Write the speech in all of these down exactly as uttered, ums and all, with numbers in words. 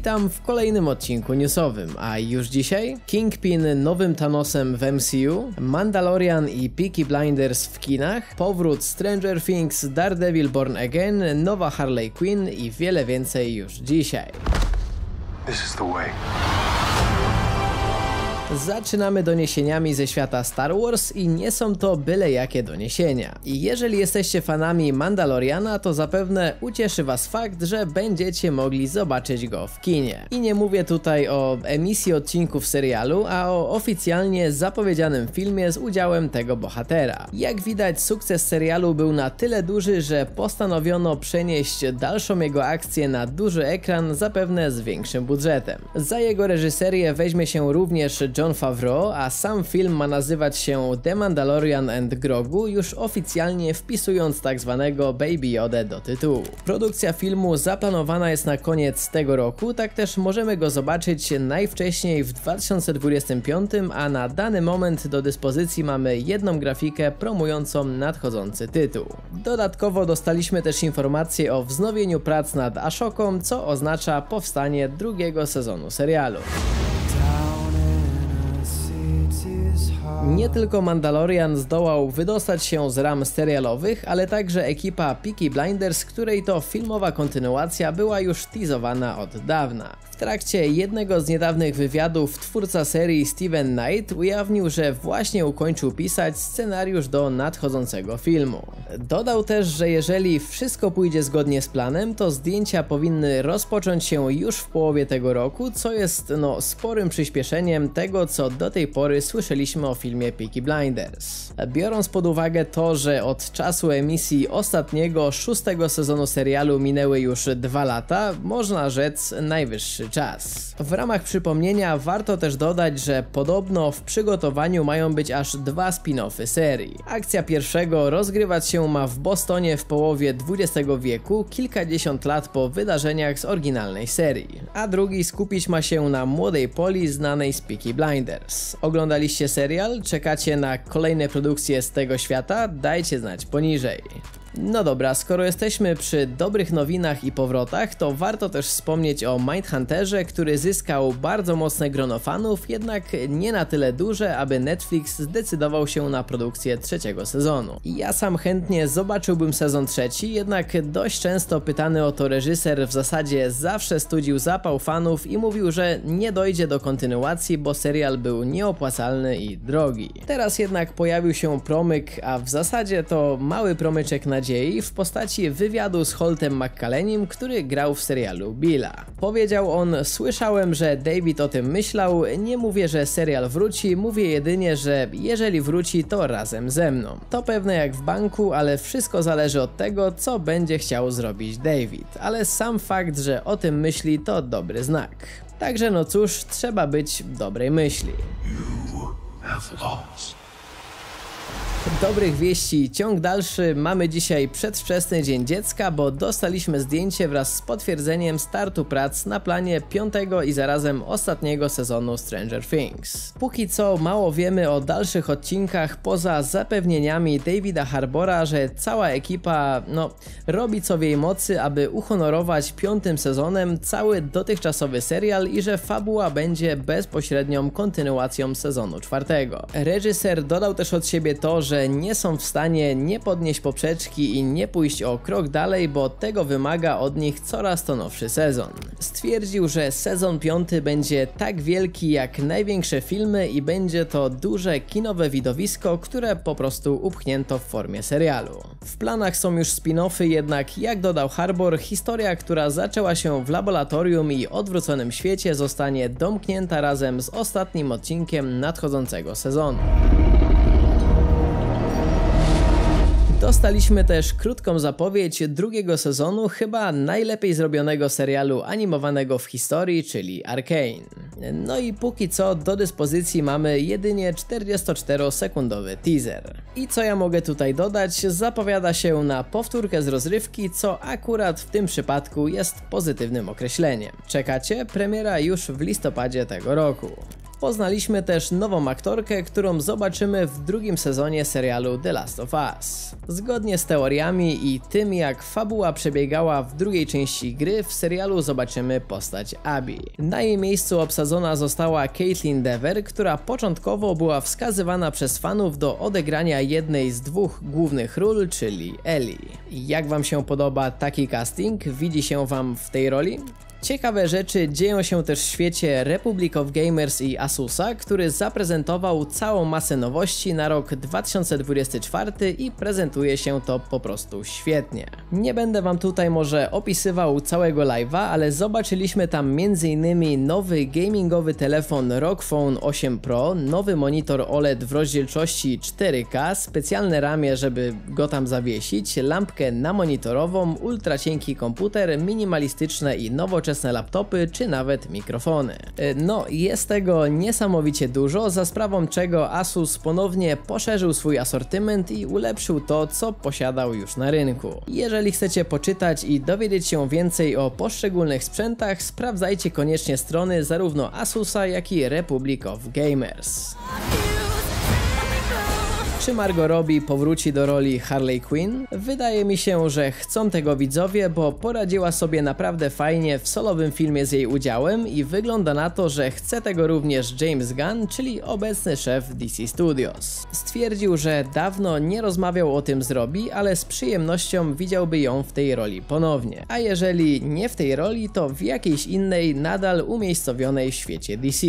witam w kolejnym odcinku newsowym, a już dzisiaj Kingpin nowym Thanosem w M C U, Mandalorian i Peaky Blinders w kinach, powrót Stranger Things, Daredevil Born Again, nowa Harley Quinn i wiele więcej już dzisiaj. This is the way. Zaczynamy doniesieniami ze świata Star Wars i nie są to byle jakie doniesienia. I jeżeli jesteście fanami Mandaloriana, to zapewne ucieszy was fakt, że będziecie mogli zobaczyć go w kinie. I nie mówię tutaj o emisji odcinków serialu, a o oficjalnie zapowiedzianym filmie z udziałem tego bohatera. Jak widać, sukces serialu był na tyle duży, że postanowiono przenieść dalszą jego akcję na duży ekran, zapewne z większym budżetem. Za jego reżyserię weźmie się również John Favreau, a sam film ma nazywać się The Mandalorian and Grogu, już oficjalnie wpisując tak zwanego Baby Yoda do tytułu. Produkcja filmu zaplanowana jest na koniec tego roku, tak też możemy go zobaczyć najwcześniej w dwa tysiące dwudziestym piątym, a na dany moment do dyspozycji mamy jedną grafikę promującą nadchodzący tytuł. Dodatkowo dostaliśmy też informacje o wznowieniu prac nad Ashoką, co oznacza powstanie drugiego sezonu serialu. Nie tylko Mandalorian zdołał wydostać się z ram serialowych, ale także ekipa Peaky Blinders, której to filmowa kontynuacja była już teasowana od dawna. W trakcie jednego z niedawnych wywiadów twórca serii Steven Knight ujawnił, że właśnie ukończył pisać scenariusz do nadchodzącego filmu. Dodał też, że jeżeli wszystko pójdzie zgodnie z planem, to zdjęcia powinny rozpocząć się już w połowie tego roku, co jest no sporym przyspieszeniem tego, co do tej pory słyszeliśmy o filmie Peaky Blinders. Biorąc pod uwagę to, że od czasu emisji ostatniego, szóstego sezonu serialu minęły już dwa lata, można rzec najwyższy czas. W ramach przypomnienia warto też dodać, że podobno w przygotowaniu mają być aż dwa spin-offy serii. Akcja pierwszego rozgrywać się ma w Bostonie w połowie dwudziestego wieku, kilkadziesiąt lat po wydarzeniach z oryginalnej serii, a drugi skupić ma się na młodej Poli znanej z Peaky Blinders. Oglądaliście serial? Czekacie na kolejne produkcje z tego świata? Dajcie znać poniżej. No dobra, skoro jesteśmy przy dobrych nowinach i powrotach, to warto też wspomnieć o Mindhunterze, który zyskał bardzo mocne grono fanów, jednak nie na tyle duże, aby Netflix zdecydował się na produkcję trzeciego sezonu. Ja sam chętnie zobaczyłbym sezon trzeci, jednak dość często pytany o to reżyser w zasadzie zawsze studził zapał fanów i mówił, że nie dojdzie do kontynuacji, bo serial był nieopłacalny i drogi. Teraz jednak pojawił się promyk, a w zasadzie to mały promyczek na w postaci wywiadu z Holtem McCallanym, który grał w serialu Billa. Powiedział on: słyszałem, że David o tym myślał, nie mówię, że serial wróci, mówię jedynie, że jeżeli wróci, to razem ze mną. To pewne jak w banku, ale wszystko zależy od tego, co będzie chciał zrobić David, ale sam fakt, że o tym myśli, to dobry znak. Także no cóż, trzeba być dobrej myśli. You have lost. Dobrych wieści ciąg dalszy. Mamy dzisiaj przedwczesny Dzień Dziecka, bo dostaliśmy zdjęcie wraz z potwierdzeniem startu prac na planie piątego i zarazem ostatniego sezonu Stranger Things. Póki co mało wiemy o dalszych odcinkach, poza zapewnieniami Davida Harbora, że cała ekipa no, robi co w jej mocy, aby uhonorować piątym sezonem cały dotychczasowy serial i że fabuła będzie bezpośrednią kontynuacją sezonu czwartego. Reżyser dodał też od siebie to, że że nie są w stanie nie podnieść poprzeczki i nie pójść o krok dalej, bo tego wymaga od nich coraz to nowszy sezon. Stwierdził, że sezon piąty będzie tak wielki jak największe filmy i będzie to duże kinowe widowisko, które po prostu upchnięto w formie serialu. W planach są już spin-offy, jednak jak dodał Harbour, historia, która zaczęła się w laboratorium i odwróconym świecie, zostanie domknięta razem z ostatnim odcinkiem nadchodzącego sezonu. Dostaliśmy też krótką zapowiedź drugiego sezonu chyba najlepiej zrobionego serialu animowanego w historii, czyli Arcane. No i póki co do dyspozycji mamy jedynie czterdziestoczterosekundowy teaser. I co ja mogę tutaj dodać? Zapowiada się na powtórkę z rozrywki, co akurat w tym przypadku jest pozytywnym określeniem. Czekacie? Premiera już w listopadzie tego roku. Poznaliśmy też nową aktorkę, którą zobaczymy w drugim sezonie serialu The Last of Us. Zgodnie z teoriami i tym, jak fabuła przebiegała w drugiej części gry, w serialu zobaczymy postać Abby. Na jej miejscu obsadzona została Caitlin Dever, która początkowo była wskazywana przez fanów do odegrania jednej z dwóch głównych ról, czyli Ellie. Jak wam się podoba taki casting? Widzi się wam w tej roli? Ciekawe rzeczy dzieją się też w świecie Republic of Gamers i Asusa, który zaprezentował całą masę nowości na rok dwa tysiące dwudziesty czwarty i prezentuje się to po prostu świetnie. Nie będę wam tutaj może opisywał całego live'a, ale zobaczyliśmy tam między innymi nowy gamingowy telefon R O G Phone osiem Pro, nowy monitor O L E D w rozdzielczości cztery K, specjalne ramię, żeby go tam zawiesić, lampkę namonitorową, ultracienki komputer, minimalistyczne i nowoczesne laptopy czy nawet mikrofony. No, jest tego niesamowicie dużo, za sprawą czego Asus ponownie poszerzył swój asortyment i ulepszył to, co posiadał już na rynku. Jeżeli chcecie poczytać i dowiedzieć się więcej o poszczególnych sprzętach, sprawdzajcie koniecznie strony zarówno Asusa, jak i Republic of Gamers. Czy Margot Robbie powróci do roli Harley Quinn? Wydaje mi się, że chcą tego widzowie, bo poradziła sobie naprawdę fajnie w solowym filmie z jej udziałem i wygląda na to, że chce tego również James Gunn, czyli obecny szef D C Studios. Stwierdził, że dawno nie rozmawiał o tym z Robbie, ale z przyjemnością widziałby ją w tej roli ponownie. A jeżeli nie w tej roli, to w jakiejś innej, nadal umiejscowionej w świecie D C.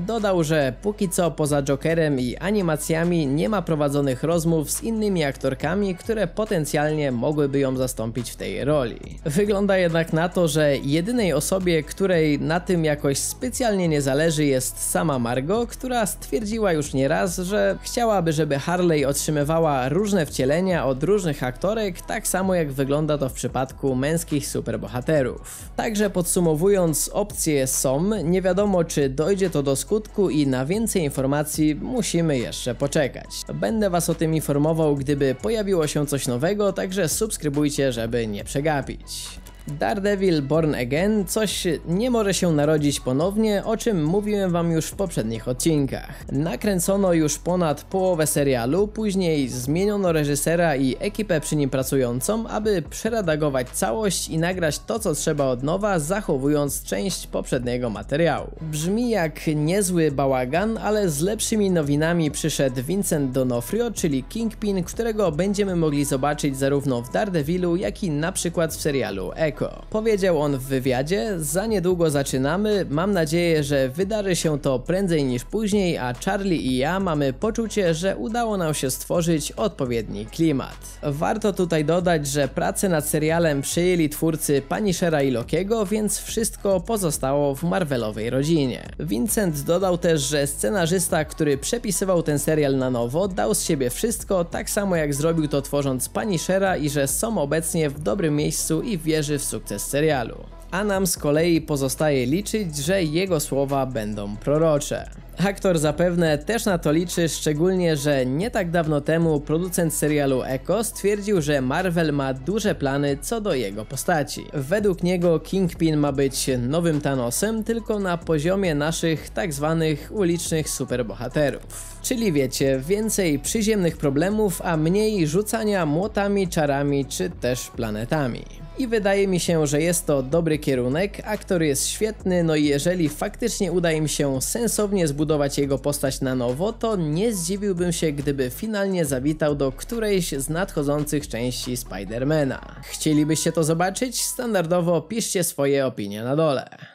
Dodał, że póki co poza Jokerem i animacjami nie ma prowadzonych rozmów z innymi aktorkami, które potencjalnie mogłyby ją zastąpić w tej roli. Wygląda jednak na to, że jedynej osobie, której na tym jakoś specjalnie nie zależy, jest sama Margot, która stwierdziła już nieraz, że chciałaby, żeby Harley otrzymywała różne wcielenia od różnych aktorek, tak samo jak wygląda to w przypadku męskich superbohaterów. Także podsumowując, opcje są, nie wiadomo czy dojdzie to do skutku i na więcej informacji musimy jeszcze poczekać. Będę was o tym informował, gdyby pojawiło się coś nowego, także subskrybujcie, żeby nie przegapić. Daredevil Born Again, coś nie może się narodzić ponownie, o czym mówiłem wam już w poprzednich odcinkach. Nakręcono już ponad połowę serialu, później zmieniono reżysera i ekipę przy nim pracującą, aby przeredagować całość i nagrać to, co trzeba od nowa, zachowując część poprzedniego materiału. Brzmi jak niezły bałagan, ale z lepszymi nowinami przyszedł Vincent D'Onofrio, czyli Kingpin, którego będziemy mogli zobaczyć zarówno w Daredevilu, jak i na przykład w serialu X. Powiedział on w wywiadzie: za niedługo zaczynamy, mam nadzieję, że wydarzy się to prędzej niż później, a Charlie i ja mamy poczucie, że udało nam się stworzyć odpowiedni klimat. Warto tutaj dodać, że pracę nad serialem przejęli twórcy Punishera i Lokiego, więc wszystko pozostało w Marvelowej rodzinie. Vincent dodał też, że scenarzysta, który przepisywał ten serial na nowo, dał z siebie wszystko, tak samo jak zrobił to tworząc Punishera, i że są obecnie w dobrym miejscu i wierzy w sukces serialu. A nam z kolei pozostaje liczyć, że jego słowa będą prorocze. Aktor zapewne też na to liczy, szczególnie że nie tak dawno temu producent serialu Echo stwierdził, że Marvel ma duże plany co do jego postaci. Według niego Kingpin ma być nowym Thanosem, tylko na poziomie naszych tak zwanych ulicznych superbohaterów. Czyli wiecie, więcej przyziemnych problemów, a mniej rzucania młotami, czarami czy też planetami. I wydaje mi się, że jest to dobry kierunek, aktor jest świetny, no i jeżeli faktycznie uda im się sensownie zbudować jego postać na nowo, to nie zdziwiłbym się, gdyby finalnie zawitał do którejś z nadchodzących części Spidermana. Chcielibyście to zobaczyć? Standardowo piszcie swoje opinie na dole.